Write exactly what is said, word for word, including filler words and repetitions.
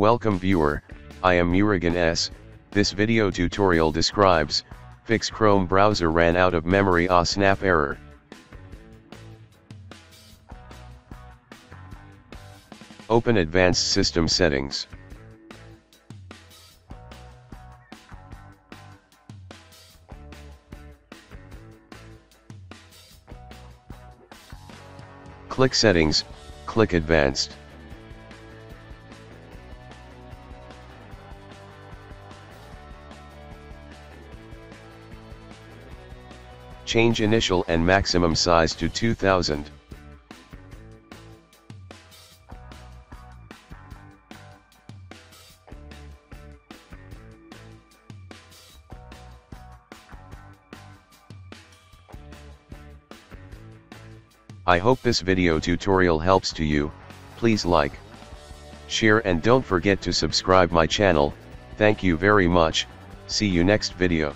Welcome viewer, I am Murugan S. This video tutorial describes, fix Chrome browser ran out of memory ah snap error. Open advanced system settings. Click settings, click advanced. Change initial and maximum size to two thousand. I hope this video tutorial helps to you. Please like, share and don't forget to subscribe my channel. Thank you very much. See you next video.